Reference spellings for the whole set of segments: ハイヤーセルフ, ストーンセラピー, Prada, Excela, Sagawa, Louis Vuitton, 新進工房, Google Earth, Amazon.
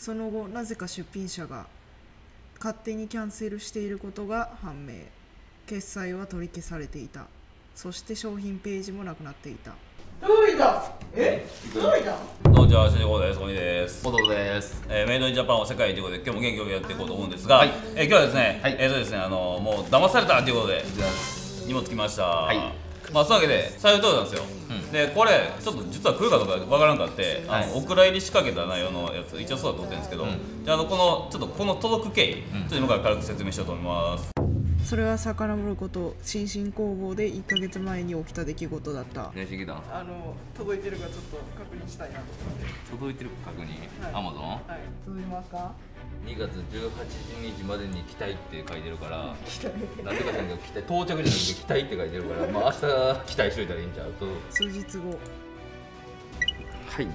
その後なぜか出品者が勝手にキャンセルしていることが判明。決済は取り消されていた。そして商品ページもなくなっていた。届いた。届いた。こんにちは、新宿です。鬼です。元です。メイドインジャパンを世界ということで、今日も元気よくやっていこうと思うんですが、はい、今日はですね、はい、もう騙されたということでにもつきました。はい、まあそういうわけで採用登場なんですよ。うん、でこれちょっと実は来るかどうかわからんかって、はい、お蔵入り仕掛けた内容のやつ一応そうだと思ってるんですけど、うん、じゃあこの届く経緯、うん、ちょっと今から軽く説明しようと思います。それは遡ること新進工房で1ヶ月前に起きた出来事だった。届いてるかちょっと確認したいなと思って。届いてるか確認。Amazon、はい、届いてますか。2月18日までに「期待」って書いてるから何てか知らんけど期待到着じゃなくて「期待」って書いてるからまあ明日期待しといたらいいんちゃうと。数日後。はい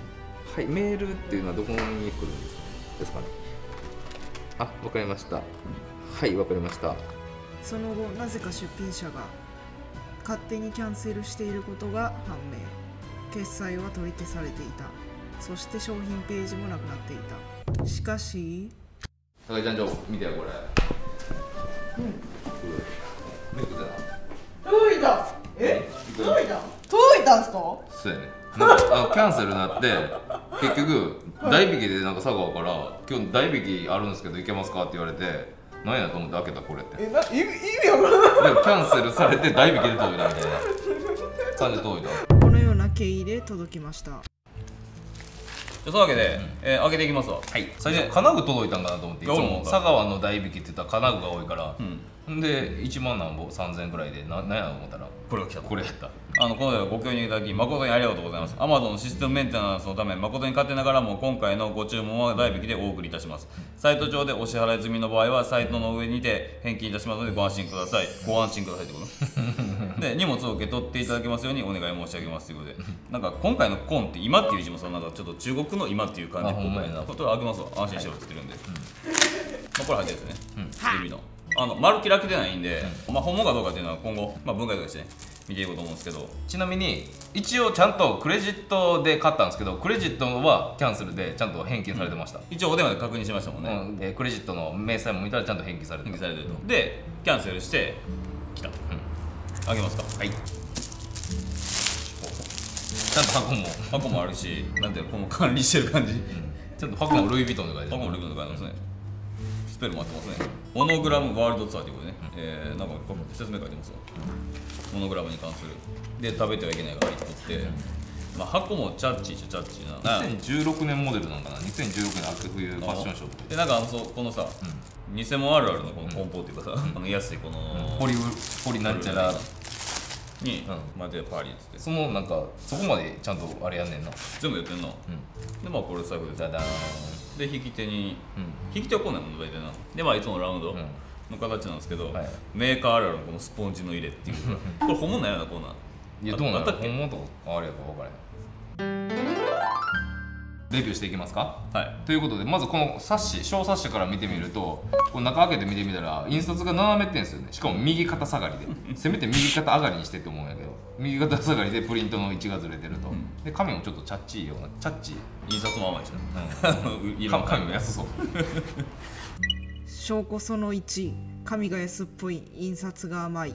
はい。メールっていうのはどこに来るんですかね。あ、わかりました。はい、わかりました。その後なぜか出品者が勝手にキャンセルしていることが判明。決済は取り消されていた。そして商品ページもなくなっていた。しかし高木ちゃん、見てよこれ。うん、届いた。届いた。届いたんすか。そうやね。なんかキャンセルになって結局代引きでなんか佐川から「今日代引きあるんですけど行けますか?」って言われて。何やと思って開けたこれって。え、な、意味わからん。キャンセルされて代引きで届いたみたいな感じで届いた。このような経緯で届きました。じゃあそういうわけで、開けていきますわ。はい。最初金具届いたんかなと思って、いつも佐川の代引きって言ったら金具が多いから。うん。で1万何ぼ3000円ぐらいで何やと思ったらこれが来た。これやった。この度はご購入いただき誠にありがとうございます。 Amazon のシステムメンテナンスのため誠に勝手ながらも今回のご注文は代引きでお送りいたします。サイト上でお支払い済みの場合はサイトの上にて返金いたしますのでご安心ください。ご安心くださいってことで荷物を受け取っていただけますようにお願い申し上げますということで、なんか今回の「コン」って「今」っていう字もさ、なんかちょっと中国の「今」っていう感じで今回のことを開けますわ。安心しておってるんで、これ入ってるんですね、指の。丸キラキでないんで、まあ本物かどうかっていうのは今後、まあ、分解とかしてね見ていこうと思うんですけど、ちなみに一応ちゃんとクレジットで買ったんですけどクレジットはキャンセルでちゃんと返金されてました。一応お電話で確認しましたもんね、クレジットの明細も見たらちゃんと返金されてると。でキャンセルして来た。あげますか。はい。ちゃんと箱もあるし、なんていうのこの管理してる感じ。ちゃんと箱もルイ・ヴィトンとかで、箱もルイ・ヴィトンとかありますね。スペルもあってますね。モノグラムワールドツアーということでね、なんか説明書いてますわ。モノグラムに関する。で、食べてはいけないが入っとって、まあ、箱もチャッチーちゃチャッチーな。2016年モデルなんかな、2016年秋冬ファッションショーとか。で、なんかこのさ、偽物あるあるのこの梱包っていうかさ、安いこの、ポリなんちゃらに、までパーリーっつって。そのなんか、そこまでちゃんとあれやんねんな。全部やってんな。で、まあ、これ財布で。で引き手に、引き手はこんなの大体な。でまあいつもラウンドの形なんですけど、メーカーあるあるのこのスポンジの入れっていうこれ本物なんやな、こんなん。いやどうなんだろう、本物とかあれやか分からへん。レビューしていきますか。はい、ということでまずこのサッシ、小サッシから見てみると、この中開けて見てみたら印刷が斜めってんですよね。しかも右肩下がりで、せめて右肩上がりにしてって思うんやけど右肩下がりでプリントの位置がずれてると。で紙もちょっとチャッチーような、チャッチー、印刷も甘いしな、紙も安そう。証拠その1、紙が安っぽい、印刷が甘い。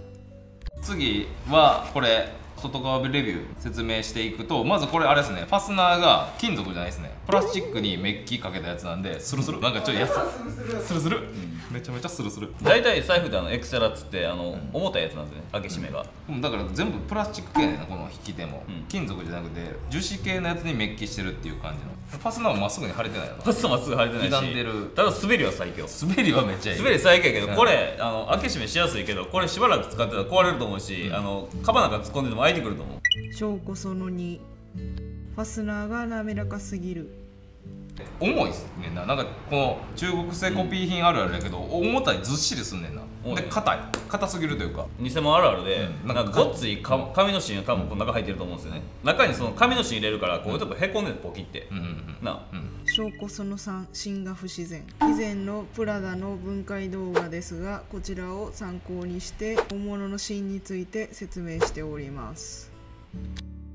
次はこれ外側レビュー説明していくと、まずこれあれですね、ファスナーが金属じゃないですね、プラスチックにメッキかけたやつなんでスルスル、なんかちょっと安いスルスル、めちゃめちゃスルスル。大体財布でエクセラっつって重たいやつなんですね、開け閉めが。だから全部プラスチック系な、この引き手も金属じゃなくて樹脂系のやつにメッキしてるっていう感じの。ファスナーはまっすぐに貼れてないよな。ファスナーまっすぐ貼れてないし、ただ滑りは最強。滑りはめっちゃいい。滑り最強やけどこれ開け閉めしやすいけど、これしばらく使ってたら壊れると思うし、カバンなんか突っ込んでても開いてくると思う。証拠その2、ファスナーが滑らかすぎる。重いですねんな。なんかこの中国製コピー品あるあるやけど、重たい、ずっしりすんねんな。で硬い、硬すぎるというか偽物あるあるで、なんかごっつい紙の芯が多分この中入ってると思うんですよね。中にその紙の芯入れるからこういうとこへこんでポキってな。証拠その3、芯が不自然。以前のプラダの分解動画ですが、こちらを参考にして本物の芯について説明しております。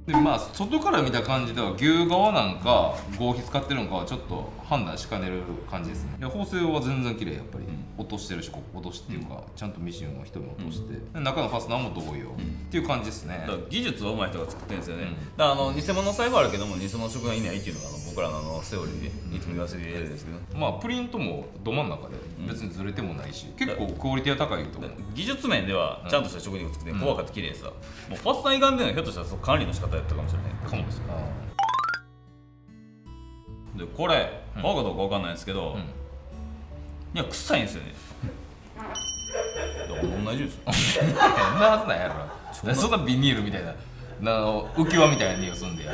でまあ外から見た感じでは牛革なんか合皮使ってるのかはちょっと判断しかねる感じですね。いや縫製は全然綺麗やっぱり、うん、落としてるし、ここ落としっていうか、うん、ちゃんとミシンを一人落として、うん、中のファスナーも同様、うん、っていう感じですね。だから技術は上手い人が作ってるんですよね、うん、だから偽物の財布あるけども偽物の職人いないっていうのが僕らのセオリーでいつも言わせているんですけど、うん、まあプリントもど真ん中で別にずれてもないし、うん、結構クオリティは高いと思う。技術面ではちゃんとした職人を作って、うん、怖かった綺麗さ、うん、もうファスナー以外ではひょっとしたらその管理の仕方やったかもしれないかもしれない。でこれ買うかどうかわかんないんですけど、うん、いや臭いんですよね。同じですよ。変なはずなんやろ。そんなビニールみたいな浮き輪みたいな匂いすんでや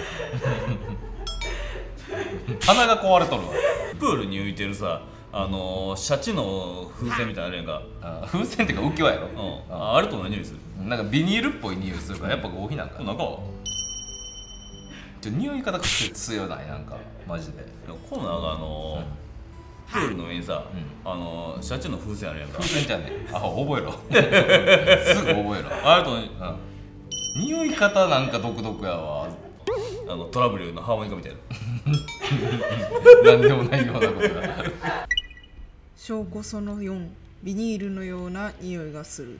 鼻が壊れとるわ。プールに浮いてるさシャチの風船みたいなあれやんか。風船っていうか浮き輪やろ。あれと同じ匂いする。なんかビニールっぽい匂いするからやっぱ合皮なんかな。匂い方が強いな、なんかマジで。コーナーがプールの上にさ、シャチの風船あるやんか。風船じゃねえ。あ、覚えろ。すぐ覚えろ。あるとね、匂い方なんか独特やわ。トラブルのハーモニカみたいな。なんでもないようなことだ。証拠その4、ビニールのような匂いがする。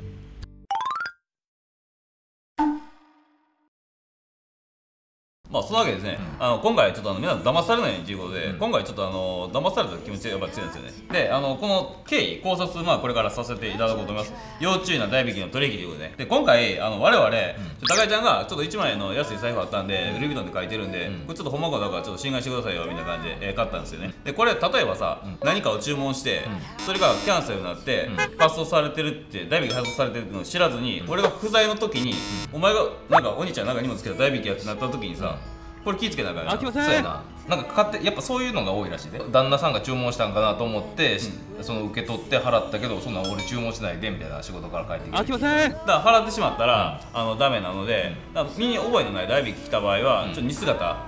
まあそのわけですね、うん、今回ちょっと皆さん騙されないようにということで、うん、今回ちょっと騙された気持ちがやっぱ強いんですよね。でこの経緯考察、まあこれからさせていただこうと思います。要注意な代引きの取引ということで、ね、で今回我々、うん、高井ちゃんがちょっと1万円の安い財布あったんでルイ・ヴィトンで書いてるんで、うん、これちょっとほんまかだからちょっと信頼してくださいよみたいな感じで買ったんですよね。でこれ例えばさ、うん、何かを注文して、うん、それがキャンセルになって、うん、発送されてるって代引き発送されてるってのを知らずに、うん、俺が不在の時に、うん、お前がなんかお兄ちゃんなんか荷物つけた代引きやってなった時にさ、これ気ぃつけなあかんやん。あ、きません。そうやな。なんか買ってやっぱそういうのが多いらしいで、旦那さんが注文したんかなと思って、うん、その受け取って払ったけどそんな俺注文しないでみたいな仕事から帰ってきて、あ、きません。だから払ってしまったら、うん、ダメなので、だから身に覚えのない代引き来た場合は、うん、ちょっと似姿、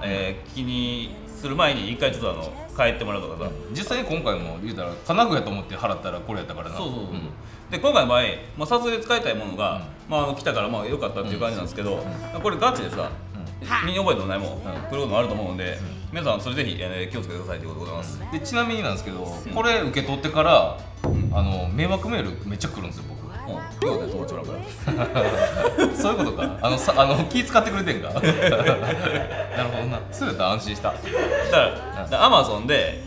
気にする前に一回ちょっと帰ってもらうとかさ、うん、実際に今回も言うたら金具やと思って払ったらこれやったからな。そうそうそう、うん、で今回の場合、まあ、撮影で使いたいものが、うん、まあ来たからまあよかったっていう感じなんですけど、うん、これガチでさ身に覚えてもないもん、こういうこともあると思うんで、皆さんそれぜひ気をつけてくださいということでございます。でちなみになんですけど、これ受け取ってから迷惑メールめっちゃ来るんですよ僕。そういうことか。気使ってくれてんか。なるほどな。そうやったら安心した。だからAmazonで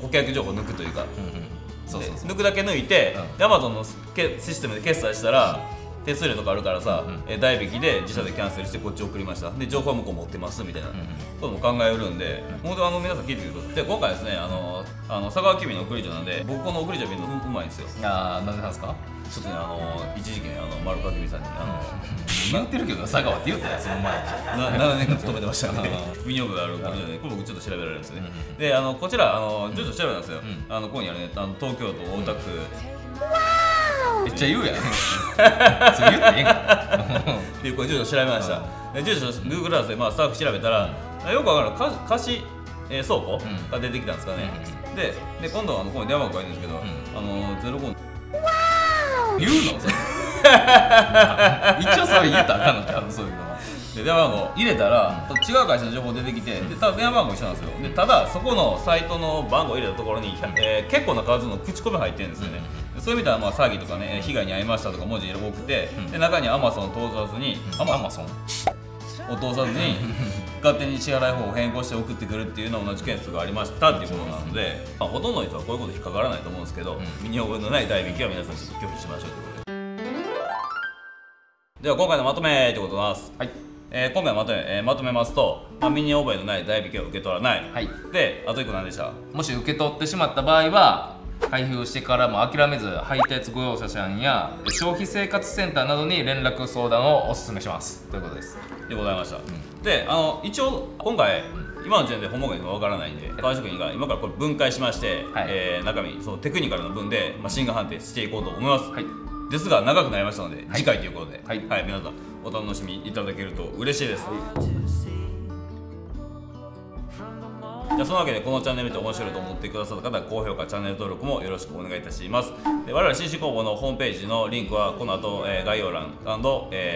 顧客情報抜くというか、抜くだけ抜いてAmazonのシステムで決済したら手数料とかあるからさ、代引きで自社でキャンセルしてこっち送りましたで情報は向こう持ってますみたいなことも考えうるんで、本当皆さん聞いてください。で今回ですね、佐川急便の送り所なんで僕この送り所見るのうまいんですよ。ああ、なんでなんですか。ちょっとね一時期ね丸川急便さんに言ってるけど佐川って言ったやつの前7年間勤めてましたね。ミニオブがある送り所でこれ僕ちょっと調べられるんですね。でこちら徐々調べたんですよ。ここにあるね東京都大田区。めっちゃ言うやん。それ言っていいんか。で、これ住所調べました。住所 Google アースでまあサーフ調べたら、よくわかる貸し倉庫が出てきたんですかね。で今度はここに電話番号が入ってるんですけど、05。言うのそれ。一応それ言ったらあかんのちゃう、そういうの。で電話番号入れたら違う会社の情報出てきて、でただ電話番号一緒なんですよ。でただそこのサイトの番号入れたところに結構な数の口コミ入ってるんですよね。そういう意味ではまあ詐欺とかね、被害に遭いましたとか文字が多くて、で中にAmazonを通さずにAmazonを通さずに勝手に支払い方を変更して送ってくるっていうのは同じ件数がありましたっていうことなので、まあ、ほとんどの人はこういうこと引っかからないと思うんですけど、身に覚えのない代引きは皆さんちょっと拒否しましょうということで、では今回のまとめということになります。はい、今回まとめますと、身に覚えのない代引きを受け取らない、はい、であと1個何でした。もし受け取ってしまった場合は開封してからも諦めず配達業者さんや消費生活センターなどに連絡相談をお勧めしますということですでございました、うん、で一応今回、うん、今の時点で本物がわからないんで革職人が今からこれ分解しまして、はい、中身そのテクニカルの分で、まあ、真偽判定していこうと思います、はい、ですが長くなりましたので、はい、次回ということで、はいはい、皆さんお楽しみいただけると嬉しいです。じゃあそのわけでこのチャンネルで面白いと思ってくださった方は高評価、チャンネル登録もよろしくお願いいたします。で我々紳士工房のホームページのリンクはこの後、概要欄&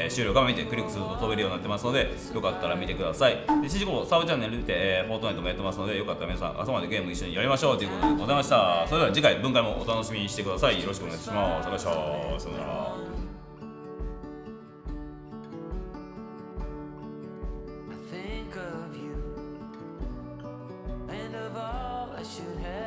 終了画面にてクリックすると飛べるようになってますので、よかったら見てください。で紳士工房サブチャンネルで、フォートナイトもやってますので、よかったら皆さん朝までゲーム一緒にやりましょうということでございました。それでは次回分解もお楽しみにしてください。よろしくお願いします。お願いします。さよなら。Should have